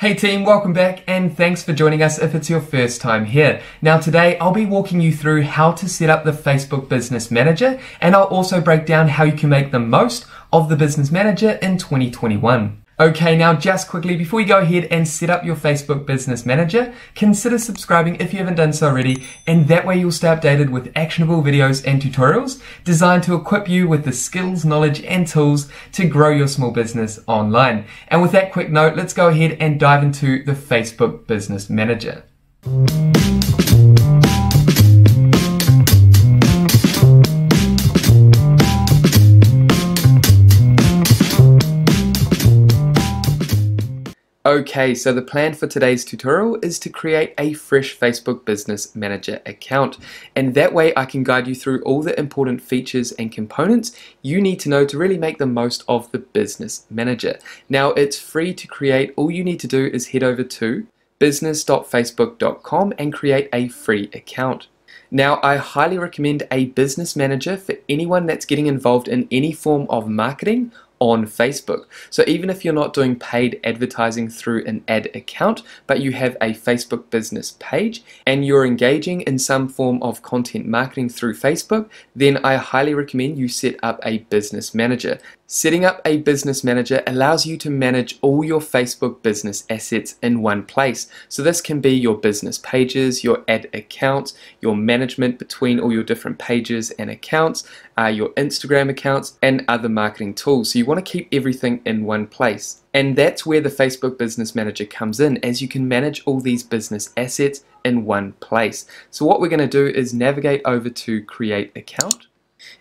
Hey team, welcome back and thanks for joining us if it's your first time here. Now today I'll be walking you through how to set up the Facebook Business Manager, and I'll also break down how you can make the most of the Business Manager in 2021. Okay, now just quickly before we go ahead and set up your Facebook Business Manager, consider subscribing if you haven't done so already, and that way you'll stay updated with actionable videos and tutorials designed to equip you with the skills, knowledge and tools to grow your small business online. And with that quick note, let's go ahead and dive into the Facebook Business Manager. Okay, so the plan for today's tutorial is to create a fresh Facebook Business Manager account, and that way I can guide you through all the important features and components you need to know to really make the most of the Business Manager. Now it's free to create. All you need to do is head over to business.facebook.com and create a free account. Now, I highly recommend a Business Manager for anyone that's getting involved in any form of marketing on Facebook. So even if you're not doing paid advertising through an ad account, but you have a Facebook business page and you're engaging in some form of content marketing through Facebook, then I highly recommend you set up a Business Manager. Setting up a Business Manager allows you to manage all your Facebook business assets in one place. So this can be your business pages, your ad accounts, your management between all your different pages and accounts, your Instagram accounts and other marketing tools. So you want to keep everything in one place. And that's where the Facebook Business Manager comes in, as you can manage all these business assets in one place. So what we're going to do is navigate over to Create Account.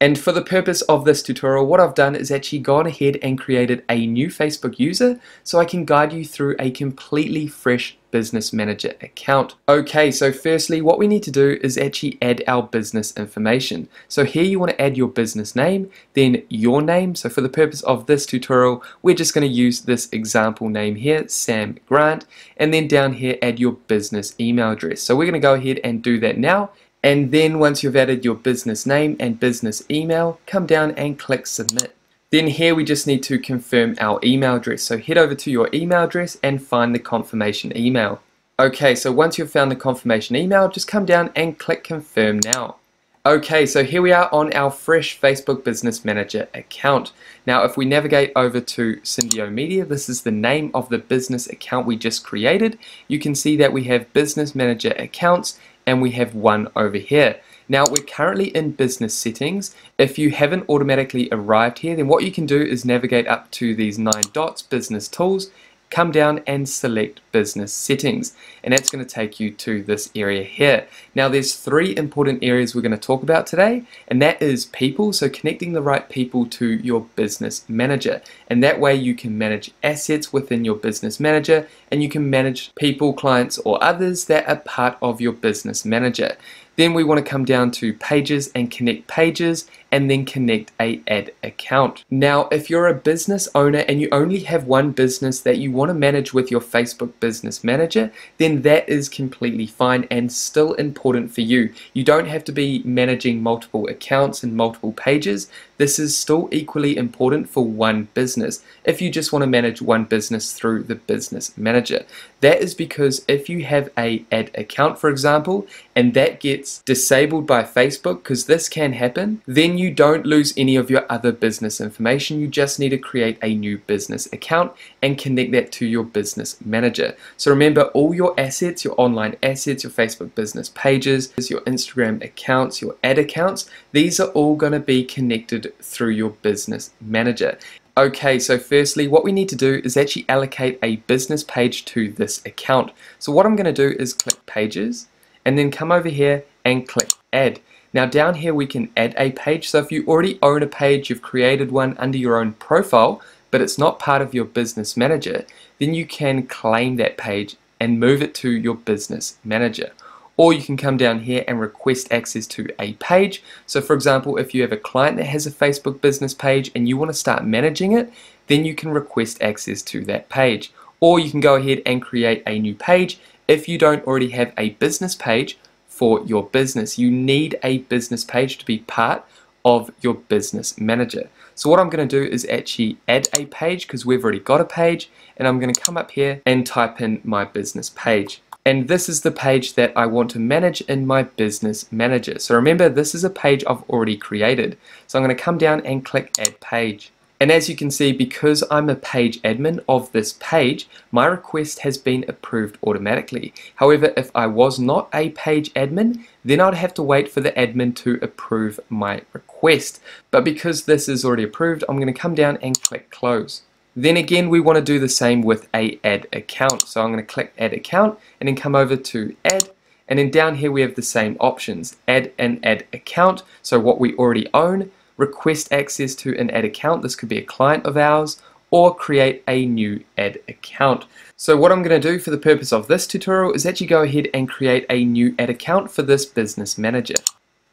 And for the purpose of this tutorial, what I've done is actually gone ahead and created a new Facebook user so I can guide you through a completely fresh Business Manager account. Okay, so firstly, what we need to do is actually add our business information. So here you want to add your business name, then your name. So for the purpose of this tutorial, we're just going to use this example name here, Sam Grant, and then down here, add your business email address. So we're going to go ahead and do that now. And then once you've added your business name and business email, come down and click submit. Then here we just need to confirm our email address. So head over to your email address and find the confirmation email. Okay, so once you've found the confirmation email, just come down and click confirm now. Okay, so here we are on our fresh Facebook Business Manager account. Now if we navigate over to Syndio Media, this is the name of the business account we just created. You can see that we have Business Manager accounts and we have one over here. Now we're currently in business settings. If you haven't automatically arrived here, then what you can do is navigate up to these 9 dots, business tools, come down and select business settings, and that's going to take you to this area here. Now there's 3 important areas we're going to talk about today, and that is people, so connecting the right people to your business manager, and that way you can manage assets within your business manager and you can manage people, clients or others that are part of your business manager. Then we want to come down to pages and connect pages, and then connect an ad account. Now, if you're a business owner and you only have one business that you want to manage with your Facebook Business Manager, then that is completely fine and still important for you. You don't have to be managing multiple accounts and multiple pages. This is still equally important for one business if you just want to manage one business through the Business Manager. That is because if you have an ad account, for example, and that gets disabled by Facebook, because this can happen, then you don't lose any of your other business information. You just need to create a new business account and connect that to your business manager. So remember, all your assets, your online assets, your Facebook business pages, your Instagram accounts, your ad accounts, these are all going to be connected through your business manager. Okay, so firstly, what we need to do is actually allocate a business page to this account. So what I'm going to do is click pages, and then come over here and click add. Now down here we can add a page. So if you already own a page, you've created one under your own profile, but it's not part of your business manager, then you can claim that page and move it to your business manager. Or you can come down here and request access to a page. So for example, if you have a client that has a Facebook business page and you want to start managing it, then you can request access to that page. Or you can go ahead and create a new page. If you don't already have a business page for your business, you need a business page to be part of your business manager. So what I'm going to do is actually add a page because we've already got a page, and I'm going to come up here and type in my business page. And this is the page that I want to manage in my business manager. So remember, this is a page I've already created. So I'm going to come down and click add page. And as you can see, because I'm a page admin of this page, my request has been approved automatically. However, if I was not a page admin, then I'd have to wait for the admin to approve my request. But because this is already approved, I'm going to come down and click close. Then again, we want to do the same with a add account. So I'm going to click add account and then come over to add. And then down here, we have the same options, add an ad account. So what we already own, request access to an ad account, this could be a client of ours, or create a new ad account. So what I'm going to do for the purpose of this tutorial is actually go ahead and create a new ad account for this business manager.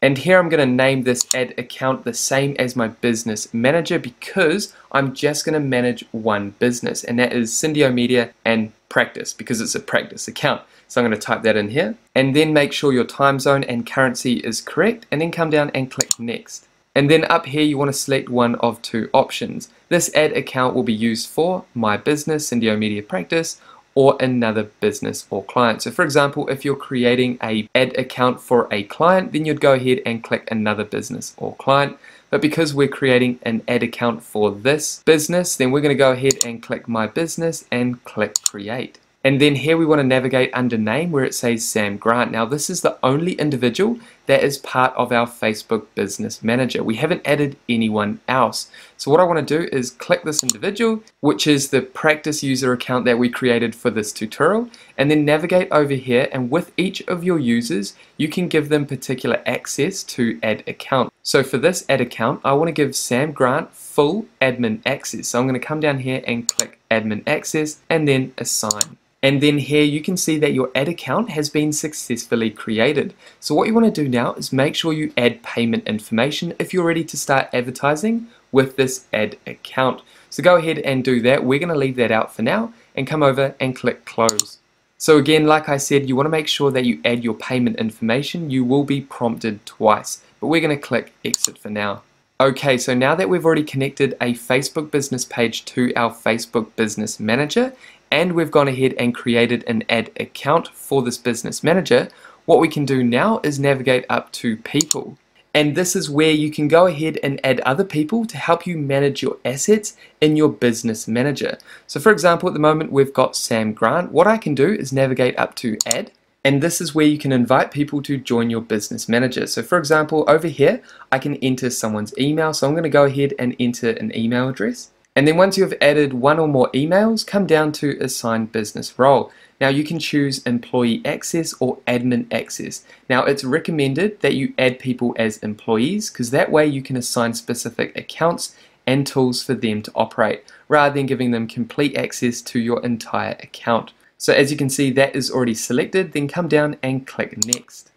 And here I'm going to name this ad account the same as my business manager because I'm just going to manage one business, and that is Syndio Media and practice, because it's a practice account. So I'm going to type that in here and then make sure your time zone and currency is correct and then come down and click next. And then up here, you want to select one of two options. This ad account will be used for my business, Syndio Media Practice, or another business or client. So for example, if you're creating an ad account for a client, then you'd go ahead and click another business or client. But because we're creating an ad account for this business, then we're going to go ahead and click my business and click create. And then here we want to navigate under name where it says Sam Grant. Now this is the only individual that is part of our Facebook Business Manager. We haven't added anyone else. So what I want to do is click this individual, which is the practice user account that we created for this tutorial, and then navigate over here, and with each of your users, you can give them particular access to ad account. So for this ad account, I want to give Sam Grant full admin access. So I'm going to come down here and click admin access and then assign. And then here you can see that your ad account has been successfully created. So what you want to do now is make sure you add payment information if you're ready to start advertising with this ad account. So go ahead and do that. We're going to leave that out for now and come over and click close. So again, like I said, you want to make sure that you add your payment information. You will be prompted twice, but we're going to click exit for now. Okay, so now that we've already connected a Facebook business page to our Facebook Business Manager, and we've gone ahead and created an ad account for this business manager, what we can do now is navigate up to people. And this is where you can go ahead and add other people to help you manage your assets in your business manager. So for example, at the moment, we've got Sam Grant. What I can do is navigate up to add, and this is where you can invite people to join your business manager. So for example, over here, I can enter someone's email. So I'm going to go ahead and enter an email address. And then once you've added one or more emails, come down to assign business role. Now you can choose employee access or admin access. Now it's recommended that you add people as employees because that way you can assign specific accounts and tools for them to operate rather than giving them complete access to your entire account. So as you can see, that is already selected. Then come down and click next.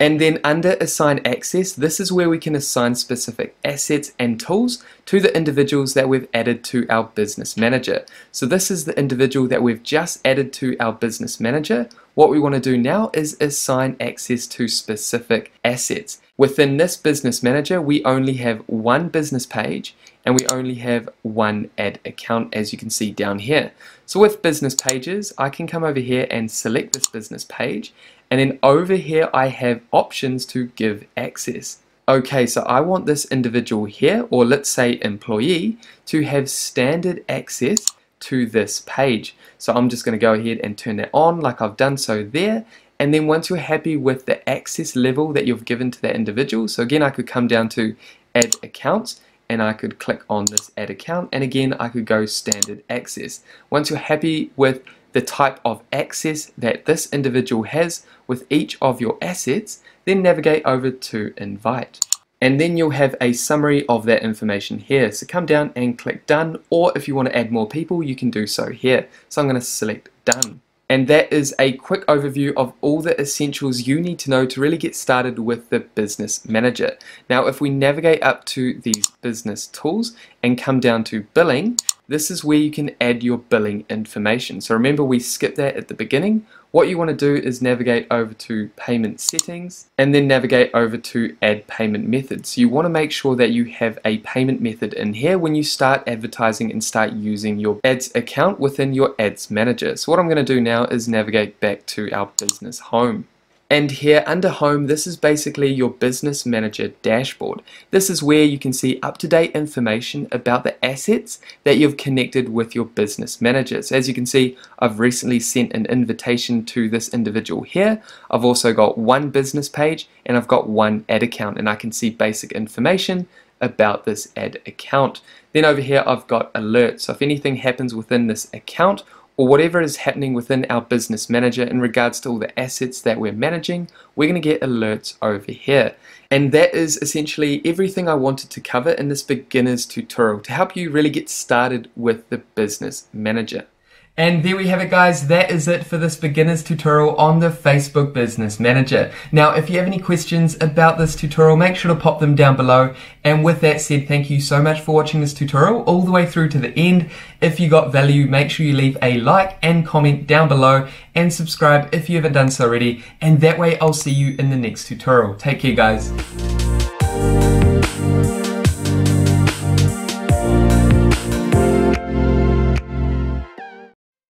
And then under assign access, this is where we can assign specific assets and tools to the individuals that we've added to our business manager. So this is the individual that we've just added to our business manager. What we want to do now is assign access to specific assets. Within this business manager, we only have one business page and we only have one ad account, as you can see down here. So with business pages, I can come over here and select this business page, and then over here I have options to give access. Okay, so I want this individual here, or let's say employee, to have standard access to this page. So I'm just going to go ahead and turn that on like I've done so there. And then once you're happy with the access level that you've given to that individual, so again I could come down to add accounts and I could click on this add account, and again I could go standard access. Once you're happy with the type of access that this individual has with each of your assets, then navigate over to invite. And then you'll have a summary of that information here. So come down and click done, or if you want to add more people, you can do so here. So I'm going to select done. And that is a quick overview of all the essentials you need to know to really get started with the business manager. Now, if we navigate up to these business tools and come down to billing, This is where you can add your billing information. So remember, we skipped that at the beginning. What you want to do is navigate over to payment settings and then navigate over to add payment methods. So you want to make sure that you have a payment method in here when you start advertising and start using your ads account within your ads manager. So what I'm going to do now is navigate back to our business home. And here under home, this is basically your business manager dashboard. This is where you can see up-to-date information about the assets that you've connected with your business manager. So as you can see, I've recently sent an invitation to this individual here. I've also got one business page and I've got one ad account, and I can see basic information about this ad account. Then over here, I've got alerts. So if anything happens within this account, or whatever is happening within our business manager in regards to all the assets that we're managing, we're going to get alerts over here. And that is essentially everything I wanted to cover in this beginner's tutorial to help you really get started with the business manager. And there we have it, guys. That is it for this beginner's tutorial on the Facebook Business Manager. Now, if you have any questions about this tutorial, make sure to pop them down below. And with that said, thank you so much for watching this tutorial all the way through to the end. If you got value, make sure you leave a like and comment down below and subscribe if you haven't done so already. And that way, I'll see you in the next tutorial. Take care, guys.